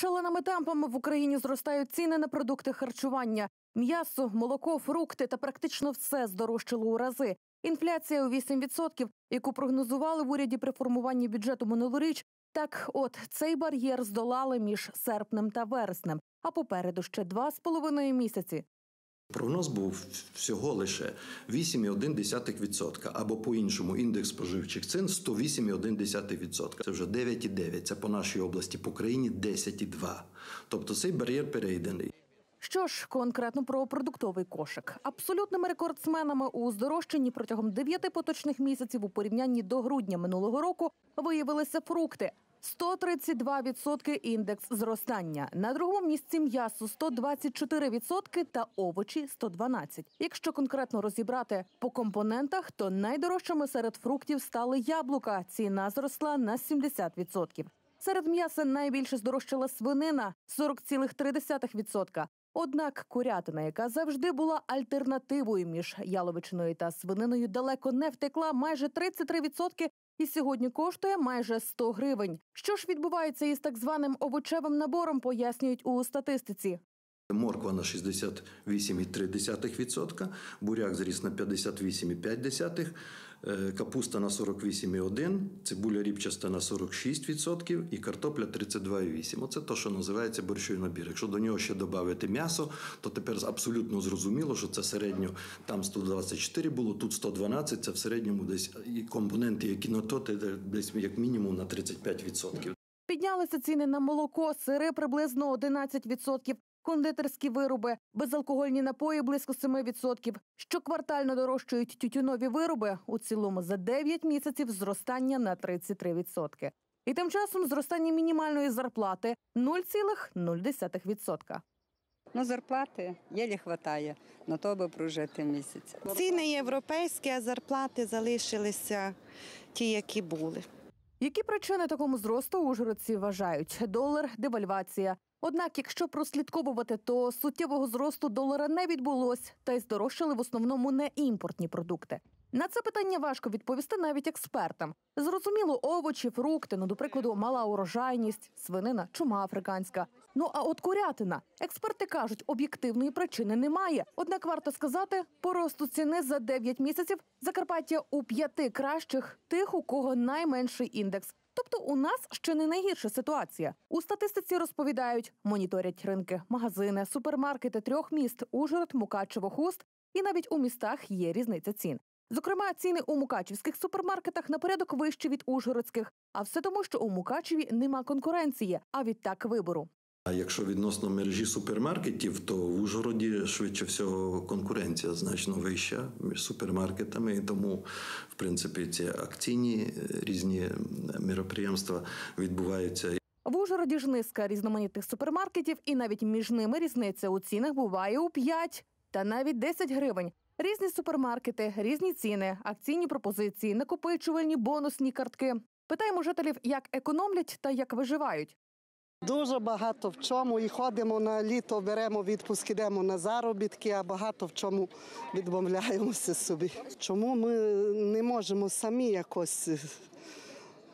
Шаленими темпами в Україні зростають ціни на продукти харчування. М'ясо, молоко, фрукти та практично все здорожчало у рази. Інфляція у 8%, яку прогнозували в уряді при формуванні бюджету минулоріч, так от цей бар'єр здолали між серпнем та вереснем, а попереду ще 2,5 місяці. Прогноз був всього лише 8,1% або по-іншому індекс споживчих цін 108,1%. Це вже 9,9, це по нашій області, по країні 10,2. Тобто цей бар'єр перейдений. Що ж, конкретно про продуктовий кошик. Абсолютними рекордсменами у здорожчанні протягом 9 поточних місяців у порівнянні до грудня минулого року виявилися фрукти. 132% індекс зростання. На другому місці м'ясо – 124% та овочі – 112%. Якщо конкретно розібрати по компонентах, то найдорожчими серед фруктів стали яблука. Ціна зросла на 70%. Серед м'яса найбільше здорожчала свинина – 40,3%. Однак курятина, яка завжди була альтернативою між яловичиною та свининою, далеко не втекла, майже 33%, і сьогодні коштує майже 100 гривень. Що ж відбувається із так званим овочевим набором, пояснюють у статистиці. Морква на 68,3%, буряк зріс на 58,5%, капуста на 48,1%, цибуля ріпчаста на 46% і картопля 32,8%. Оце те, що називається борщовий набір. Якщо до нього ще додати м'ясо, то тепер абсолютно зрозуміло, що це середньо там 124 було, тут 112, це в середньому десь і компоненти, які на то десь як мінімум на 35%. Піднялися ціни на молоко, сири приблизно 11%. Кондитерські вироби, безалкогольні напої – близько 7%. Щоквартально дорожчають тютюнові вироби. У цілому за 9 місяців зростання на 33%. І тим часом зростання мінімальної зарплати – 0,0%. Зарплати єлі хватає, на то би прожити місяць. Ціни європейські, а зарплати залишилися ті, які були. Які причини такому зросту ужгородці вважають? Долар, девальвація. Однак, якщо прослідковувати, то суттєвого зросту долара не відбулось, та й здорожчали в основному не імпортні продукти. На це питання важко відповісти навіть експертам. Зрозуміло, овочі, фрукти, до прикладу, мала урожайність, свинина, чума африканська. А от курятина. Експерти кажуть, об'єктивної причини немає. Однак варто сказати, по росту ціни за 9 місяців Закарпаття у 5 кращих тих, у кого найменший індекс. Тобто у нас ще не найгірша ситуація. У статистиці розповідають, моніторять ринки, магазини, супермаркети 3 міст – Ужгород, Мукачево, Хуст. І навіть у містах є різниця цін. Зокрема, ціни у мукачівських супермаркетах на порядок вищі від ужгородських. А все тому, що у Мукачеві нема конкуренції, а відтак вибору. А якщо відносно мережі супермаркетів, то в Ужгороді, швидше всього, конкуренція значно вища між супермаркетами. І тому, в принципі, ці акційні різні мероприємства відбуваються. В Ужгороді ж низка різноманітних супермаркетів, і навіть між ними різниця у цінах буває у 5 та навіть 10 гривень. Різні супермаркети, різні ціни, акційні пропозиції, накопичувальні, бонусні картки. Питаємо жителів, як економлять та як виживають. Дуже багато в чому, і ходимо на літо, беремо відпуск, йдемо на заробітки, а багато в чому відмовляємося собі. Чому ми не можемо самі якось?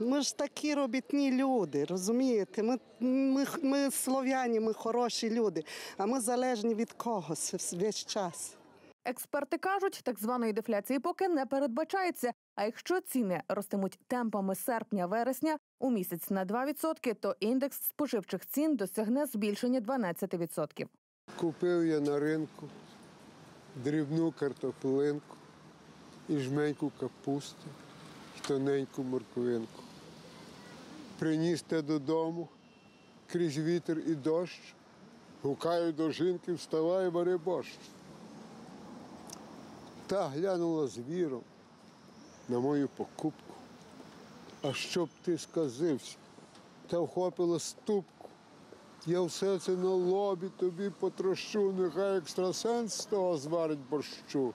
Ми ж такі робітні люди, розумієте? Ми слов'яні, ми хороші люди, а ми залежні від когось весь час. Експерти кажуть, так званої дефляції поки не передбачається. А якщо ціни ростимуть темпами серпня-вересня у місяць на 2%, то індекс споживчих цін досягне збільшення 12%. Купив я на ринку дрібну картоплинку і жменьку капусти, і тоненьку морквинку. Приніс те додому, крізь вітер і дощ, гукаю до жінки, вставай, вари борщ. Та глянула з віром на мою покупку. А щоб ти сказився, та вхопила ступку. Я все це на лобі тобі потрощу, нехай екстрасенс з того зварить борщу.